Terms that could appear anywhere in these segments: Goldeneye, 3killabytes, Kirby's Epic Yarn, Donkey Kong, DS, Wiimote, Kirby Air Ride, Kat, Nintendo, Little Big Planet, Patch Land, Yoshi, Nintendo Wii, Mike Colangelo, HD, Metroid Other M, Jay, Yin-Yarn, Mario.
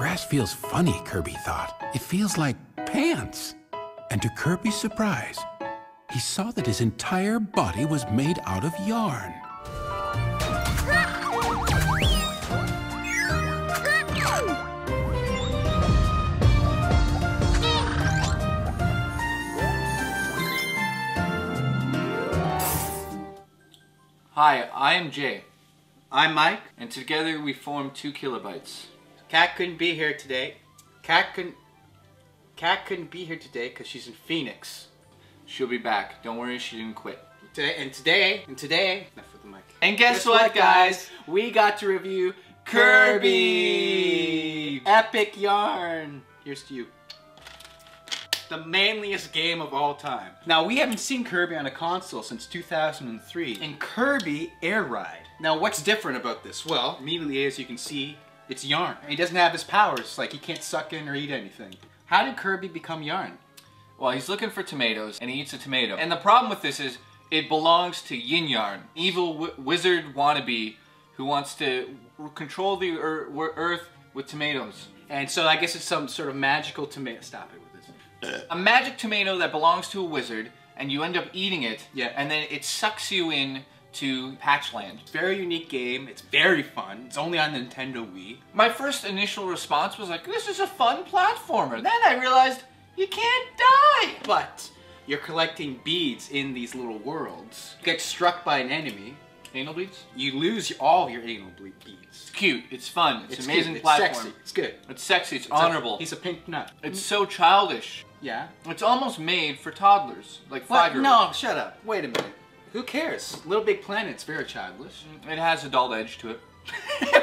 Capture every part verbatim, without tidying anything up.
grass feels funny, Kirby thought. It feels like pants. And to Kirby's surprise, he saw that his entire body was made out of yarn. Hi, I'm Jay. I'm Mike. And together we form two Killa Bytes. Kat couldn't be here today. Kat couldn't... Kat couldn't be here today because she's in Phoenix. She'll be back. Don't worry, she didn't quit. Today and today and today. Enough with the mic. And guess, guess what, what, guys? We got to review Kirby Epic Yarn. Here's to you. The manliest game of all time. Now, we haven't seen Kirby on a console since two thousand three in Kirby Air Ride. Now, what's different about this? Well, immediately, as you can see, it's yarn. He doesn't have his powers. Like, he can't suck in or eat anything. How did Kirby become yarn? Well, he's looking for tomatoes, and he eats a tomato. And the problem with this is, it belongs to Yin-Yarn, evil wi wizard wannabe who wants to control the er earth with tomatoes. And so I guess it's some sort of magical tomato. Stop it with this. A magic tomato that belongs to a wizard, and you end up eating it, yeah. And then it sucks you in to Patch Land. Very unique game, it's very fun, it's only on Nintendo Wii. My first initial response was like, this is a fun platformer. Then I realized, you can't die! But, you're collecting beads in these little worlds. You get struck by an enemy. Anal beads? You lose all your anal beads. It's cute, it's fun, it's, it's amazing cute. Platform. It's sexy, it's good. It's sexy, it's, it's honorable. A, he's a pink nut. It's so childish. Yeah? It's almost made for toddlers, like five-year-olds. No, shut up, wait a minute. Who cares? Little Big Planet's very childish. It has adult edge to it.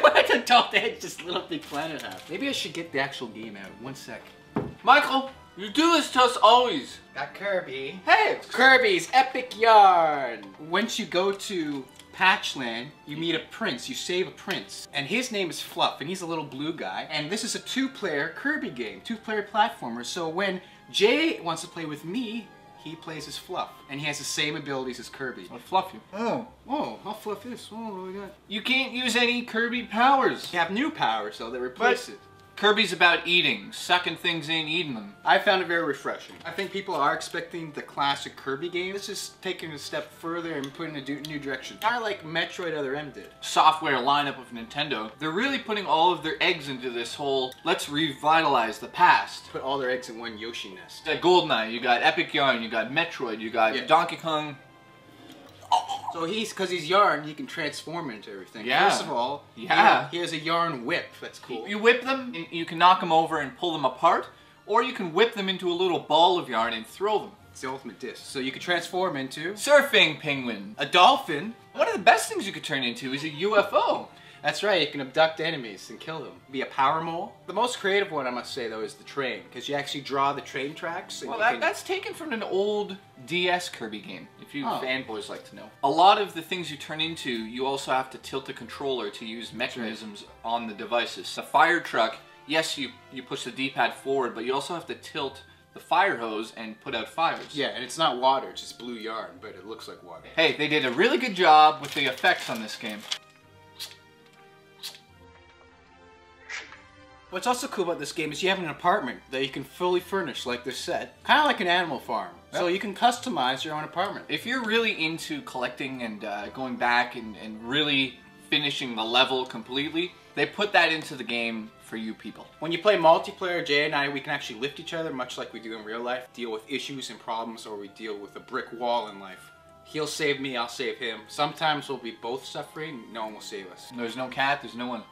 What adult edge does Little Big Planet have? Maybe I should get the actual game out. One sec. Michael, you do this to us always. Got Kirby. Hey, it's Kirby's Epic Yarn. Once you go to Patch Land, you meet a prince. You save a prince, and his name is Fluff, and he's a little blue guy. And this is a two-player Kirby game, two-player platformer. So when Jay wants to play with me, he plays as Fluff, and he has the same abilities as Kirby. I'll fluff you. Oh, oh, I'll fluff this. Oh, what do I got? You can't use any Kirby powers. You have new powers, though, that replace but it. Kirby's about eating, sucking things in, eating them. I found it very refreshing. I think people are expecting the classic Kirby game. This is taking a step further and putting a new direction. Kind of like Metroid Other M did. Software lineup of Nintendo. They're really putting all of their eggs into this whole, let's revitalize the past. Put all their eggs in one Yoshi nest. You got Goldeneye, you got Epic Yarn, you got Metroid, you got yeah. Donkey Kong. So he's, because he's yarn, he can transform into everything. Yeah. First of all, yeah. He has a yarn whip. That's cool. You whip them, and you can knock them over and pull them apart, or you can whip them into a little ball of yarn and throw them. It's the ultimate disc. So you can transform into... Surfing penguin. A dolphin. One of the best things you could turn into is a U F O. That's right, you can abduct enemies and kill them. Be a power mole. The most creative one, I must say, though, is the train, because you actually draw the train tracks. And well, that, can... that's taken from an old D S Kirby game, if you oh. fanboys like to know. A lot of the things you turn into, you also have to tilt the controller to use mechanisms right. on the devices. The fire truck, yes, you, you push the D-pad forward, but you also have to tilt the fire hose and put out fires. Yeah, and it's not water, it's just blue yarn, but it looks like water. Hey, they did a really good job with the effects on this game. What's also cool about this game is you have an apartment that you can fully furnish, like they're set. Kind of like an animal farm. Yep. So you can customize your own apartment. If you're really into collecting and uh, going back and, and really finishing the level completely, they put that into the game for you people. When you play multiplayer, Jay and I, we can actually lift each other, much like we do in real life, deal with issues and problems, or we deal with a brick wall in life. He'll save me, I'll save him. Sometimes we'll be both suffering, no one will save us. There's no cat, there's no one.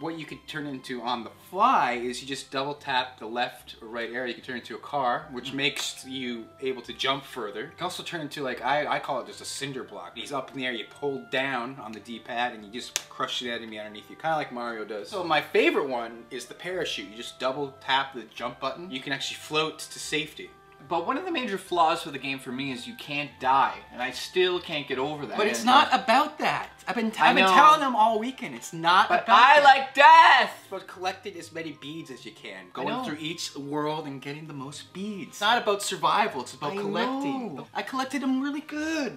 What you could turn into on the fly is you just double tap the left or right area. You can turn into a car, which makes you able to jump further. You can also turn into, like, I, I call it just a cinder block. He's up in the air, you pull down on the D-pad, and you just crush the enemy underneath you, kind of like Mario does. So my favorite one is the parachute. You just double tap the jump button. You can actually float to safety. But one of the major flaws for the game for me is you can't die, and I still can't get over that. But it's not about that. I've been, t I've been telling them all weekend, it's not but about I that. I like death! But collecting as many beads as you can. Going through each world and getting the most beads. It's not about survival, it's about I collecting. Know. I collected them really good.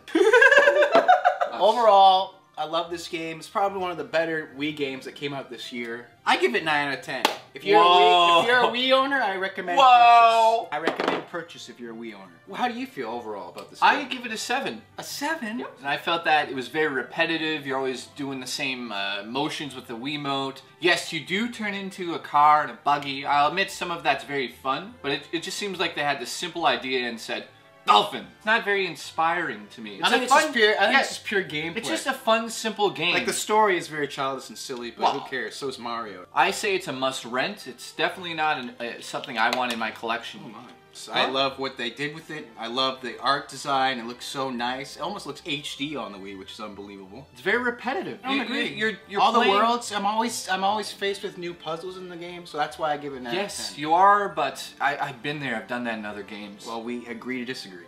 Overall, I love this game. It's probably one of the better Wii games that came out this year. I give it nine out of ten. If you're, a Wii, if you're a Wii owner, I recommend Whoa. purchase. I recommend purchase if you're a Wii owner. Well, how do you feel overall about this game? I give it a seven. A seven? Yep. And I felt that it was very repetitive. You're always doing the same uh, motions with the Wiimote. Yes, you do turn into a car and a buggy. I'll admit some of that's very fun, but it, it just seems like they had this simple idea and said, dolphin. It's not very inspiring to me. It's I think, it's, fun, just pure, I think yeah, it's just pure gameplay. It's just a fun, simple game. Like, the story is very childish and silly, but well, who cares? So is Mario. I say it's a must-rent. It's definitely not an, uh, something I want in my collection. Oh my. So huh? I love what they did with it. I love the art design. It looks so nice. It almost looks H D on the Wii, which is unbelievable. It's very repetitive. I don't you, agree. You're, you're, you're All playing... the worlds. I'm always I'm always faced with new puzzles in the game, so that's why I give it an out of ten. Yes, you are, but I, I've been there. I've done that in other games. Well, we agree to disagree.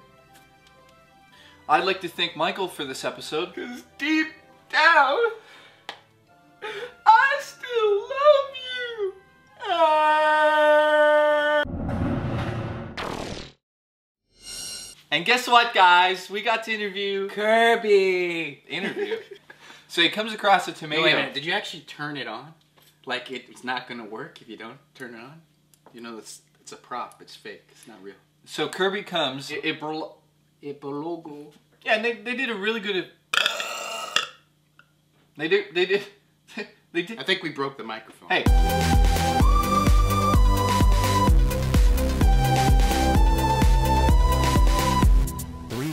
I'd like to thank Michael for this episode, because deep down, I still love you. I... And guess what, guys? We got to interview Kirby. Interview. So he comes across a tomato. No, wait a minute. Did you actually turn it on? Like it, it's not gonna work if you don't turn it on. You know, it's it's a prop. It's fake. It's not real. So Kirby comes. It it, it logo. Yeah, and they they did a really good. They did they did they did. I think we broke the microphone. Hey.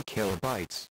Killa Bytes.